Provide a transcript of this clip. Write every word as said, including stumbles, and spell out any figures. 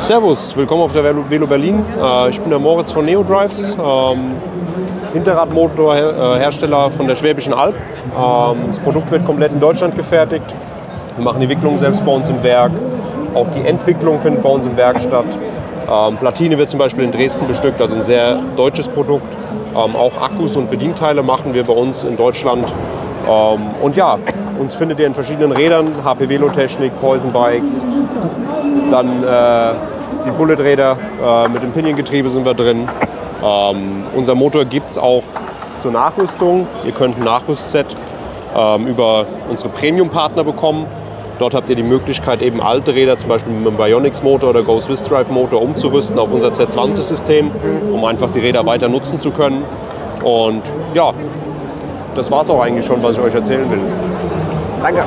Servus, willkommen auf der Velo Berlin. Ich bin der Moritz von Neodrives, Hinterradmotorhersteller von der Schwäbischen Alb. Das Produkt wird komplett in Deutschland gefertigt. Wir machen die Wicklung selbst bei uns im Werk. Auch die Entwicklung findet bei uns im Werk statt. Platine wird zum Beispiel in Dresden bestückt, also ein sehr deutsches Produkt. Auch Akkus und Bedienteile machen wir bei uns in Deutschland. Und ja, uns findet ihr in verschiedenen Rädern, H P-Velo-Technik, Poison-Bikes. Dann äh, die Bullet-Räder äh, mit dem Pinion-Getriebe sind wir drin. Ähm, unser Motor gibt es auch zur Nachrüstung. Ihr könnt ein Nachrüstset ähm, über unsere Premium-Partner bekommen. Dort habt ihr die Möglichkeit, eben alte Räder zum Beispiel mit dem Bionics-Motor oder go-Swiss drive motor umzurüsten auf unser Z zwanzig-System, um einfach die Räder weiter nutzen zu können. Und ja, das war es auch eigentlich schon, was ich euch erzählen will. Danke.